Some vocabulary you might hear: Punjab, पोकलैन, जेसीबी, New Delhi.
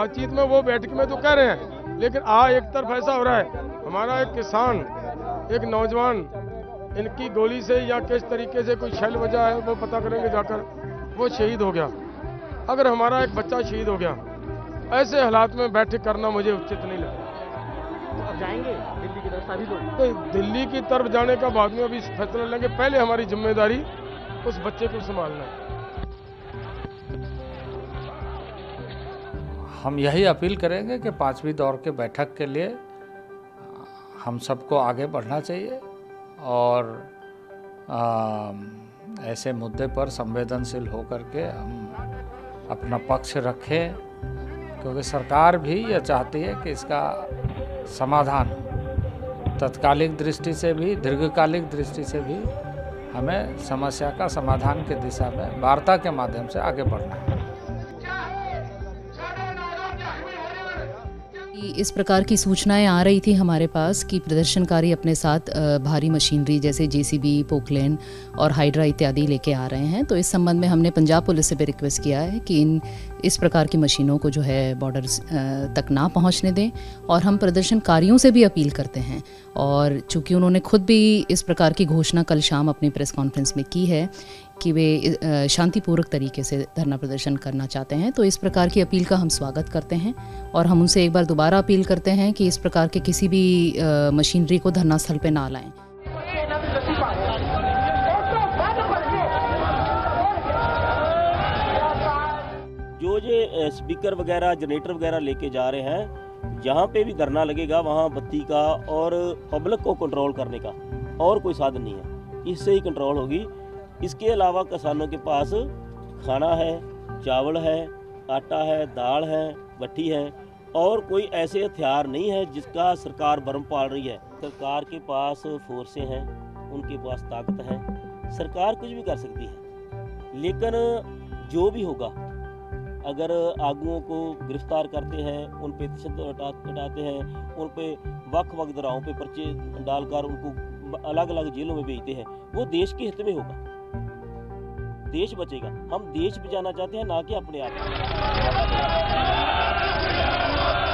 बातचीत में वो बैठक में तो कह रहे हैं, लेकिन एक तरफ ऐसा हो रहा है। हमारा एक किसान, एक नौजवान इनकी गोली से या किस तरीके से कोई शैल वजह है वो पता करेंगे जाकर, वो शहीद हो गया। अगर हमारा एक बच्चा शहीद हो गया, ऐसे हालात में बैठक करना मुझे उचित नहीं लगता। अब जाएंगे दिल्ली की तरफ सभी लोग, तो दिल्ली की तरफ जाने का बाद में अभी फैसला लेंगे। पहले हमारी जिम्मेदारी उस बच्चे को संभालना है। हम यही अपील करेंगे कि 5वीं दौर के बैठक के लिए हम सबको आगे बढ़ना चाहिए और ऐसे मुद्दे पर संवेदनशील होकर के हम अपना पक्ष रखें, क्योंकि सरकार भी यह चाहती है कि इसका समाधान तत्कालिक दृष्टि से भी दीर्घकालिक दृष्टि से भी हमें समस्या का समाधान की दिशा में वार्ता के माध्यम से आगे बढ़ना है। इस प्रकार की सूचनाएं आ रही थी हमारे पास कि प्रदर्शनकारी अपने साथ भारी मशीनरी जैसे जेसीबी, पोकलैन और हाइड्रा इत्यादि लेके आ रहे हैं। तो इस संबंध में हमने पंजाब पुलिस से भी रिक्वेस्ट किया है कि इस प्रकार की मशीनों को जो है बॉर्डर तक ना पहुंचने दें। और हम प्रदर्शनकारियों से भी अपील करते हैं, और चूँकि उन्होंने खुद भी इस प्रकार की घोषणा कल शाम अपनी प्रेस कॉन्फ्रेंस में की है कि वे शांतिपूर्वक तरीके से धरना प्रदर्शन करना चाहते हैं, तो इस प्रकार की अपील का हम स्वागत करते हैं। और हम उनसे एक बार दोबारा अपील करते हैं कि इस प्रकार के किसी भी मशीनरी को धरना स्थल पे ना लाएं। जो ये स्पीकर वगैरह, जनरेटर वगैरह लेके जा रहे हैं, जहाँ पे भी धरना लगेगा वहाँ बत्ती का और पब्लिक को कंट्रोल करने का और कोई साधन नहीं है, इससे ही कंट्रोल होगी। इसके अलावा किसानों के पास खाना है, चावल है, आटा है, दाल है, भट्टी है, और कोई ऐसे हथियार नहीं है जिसका सरकार भरम पाल रही है। सरकार के पास फोर्सें हैं, उनके पास ताकत है, सरकार कुछ भी कर सकती है। लेकिन जो भी होगा, अगर आगुओं को गिरफ्तार करते हैं, उन पर तशद्दुद हटाते हैं, उन पर वक्त दराओं पर पर्चे डालकर उनको अलग अलग जेलों में भेजते हैं, वो देश के हित में होगा, देश बचेगा। हम देश बचाना चाहते हैं, ना कि अपने आप।